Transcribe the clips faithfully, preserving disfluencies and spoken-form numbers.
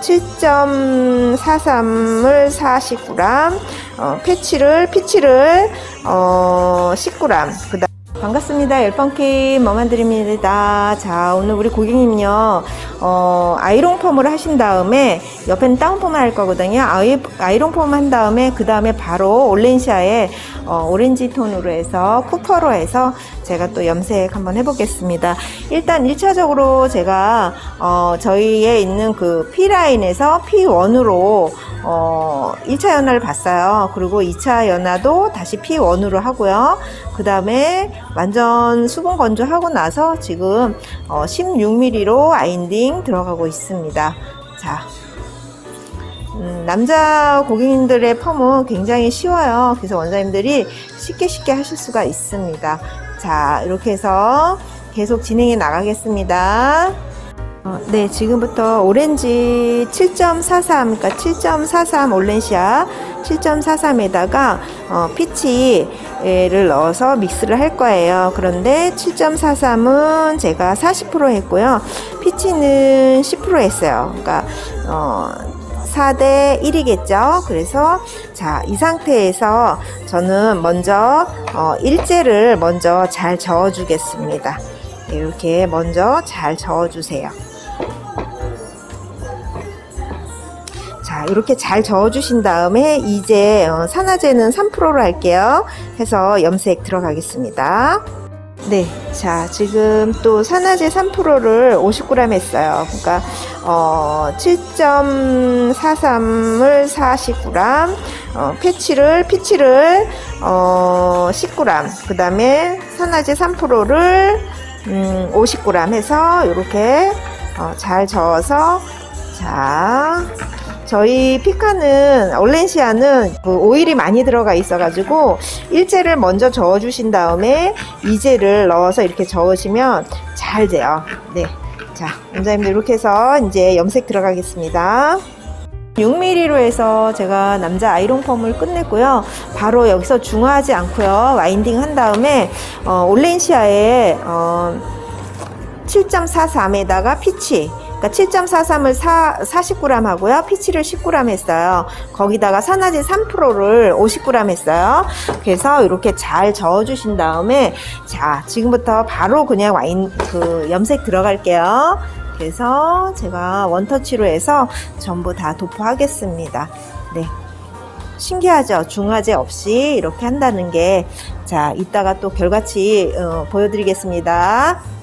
칠 점 사삼을 사십구 그램, 어, 패치를, 피치를 어, 십 그램. 그다음 반갑습니다. 열펌케이 머만드립니다. 자, 오늘 우리 고객님은요, 어, 아이롱펌을 하신 다음에 옆에는 다운펌을 할 거거든요. 아이, 아이롱펌 한 다음에 그 다음에 바로 올렌시아의 어, 오렌지 톤으로 해서 쿠퍼로 해서 제가 또 염색 한번 해보겠습니다. 일단 일 차적으로 제가 어, 저희에 있는 그 P라인에서 피 원으로 어, 일 차 연화를 봤어요. 그리고 이 차 연화도 다시 피 원으로 하고요. 그 다음에 완전 수분 건조하고 나서 지금 어, 십육 밀리미터로 아이엔딩 들어가고 있습니다. 자, 음, 남자 고객님들의 펌은 굉장히 쉬워요. 그래서 원장님들이 쉽게 쉽게 하실 수가 있습니다. 자, 이렇게 해서 계속 진행해 나가겠습니다. 어, 네, 지금부터 오렌지 칠 점 사삼, 그러니까 칠 점 사삼 올렌시아 칠 점 사삼에다가 어, 피치를 넣어서 믹스를 할 거예요. 그런데 칠 점 사삼은 제가 사십 퍼센트 했고요. 피치는 십 퍼센트 했어요. 그러니까 어, 사 대 일이겠죠. 그래서 자, 이 상태에서 저는 먼저 어, 일제를 먼저 잘 저어 주겠습니다. 이렇게 먼저 잘 저어 주세요. 자, 이렇게 잘 저어 주신 다음에 이제 어, 산화제는 삼 퍼센트로 할게요. 해서 염색 들어가겠습니다. 네, 자, 지금 또 산화제 삼 퍼센트를 오십 그램 했어요. 그러니까 어, 칠 점 사삼을 사십구 그램, 어, 패치를, 피치를 어, 십 그램, 그 다음에 산화제 삼 퍼센트를 음, 오십 그램 해서 이렇게 어, 잘 저어서. 자, 저희 피카는, 올렌시아는 그 오일이 많이 들어가 있어 가지고 일제를 먼저 저어 주신 다음에 이제를 넣어서 이렇게 저으시면 잘 돼요. 네, 자, 원장님들 이렇게 해서 이제 염색 들어가겠습니다. 육 밀리미터로 해서 제가 남자 아이롱펌을 끝냈고요. 바로 여기서 중화하지 않고요, 와인딩 한 다음에 어, 올렌시아의 어, 칠 점 사삼에다가 피치, 그러니까 칠 점 사삼을 사, 사십 그램 하고요. 피치를 십 그램 했어요. 거기다가 산화제 삼 퍼센트를 오십 그램 했어요. 그래서 이렇게 잘 저어주신 다음에, 자, 지금부터 바로 그냥 와인, 그 염색 들어갈게요. 그래서 제가 원터치로 해서 전부 다 도포하겠습니다. 네, 신기하죠? 중화제 없이 이렇게 한다는 게. 자, 이따가 또 결과치 어, 보여드리겠습니다.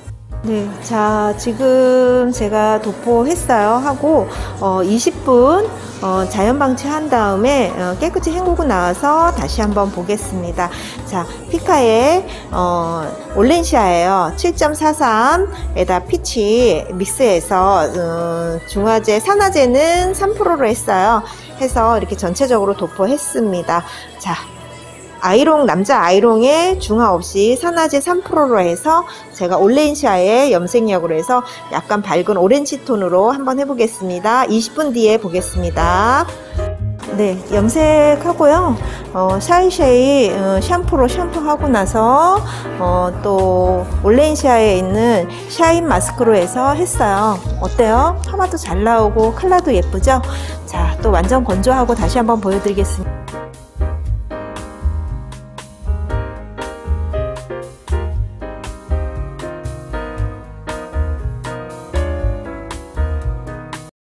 네, 자, 지금 제가 도포했어요 하고 어, 이십 분 어, 자연방치 한 다음에 어, 깨끗이 헹구고 나와서 다시 한번 보겠습니다. 자, 피카의 어, 올렌시아예요. 칠 점 사삼에다 피치 믹스해서 음, 중화제, 산화제는 삼 퍼센트로 했어요. 해서 이렇게 전체적으로 도포했습니다. 자, 아이롱, 남자 아이롱에 중화 없이 산화제 삼 퍼센트로 해서 제가 올렌시아의 염색약으로 해서 약간 밝은 오렌지 톤으로 한번 해보겠습니다. 이십 분 뒤에 보겠습니다. 네, 염색하고요. 어, 샤이샤이 어, 샴푸로 샴푸하고 나서 어, 또 올렌시아에 있는 샤인 마스크로 해서 했어요. 어때요? 파마도 잘 나오고 컬러도 예쁘죠? 자, 또 완전 건조하고 다시 한번 보여드리겠습니다.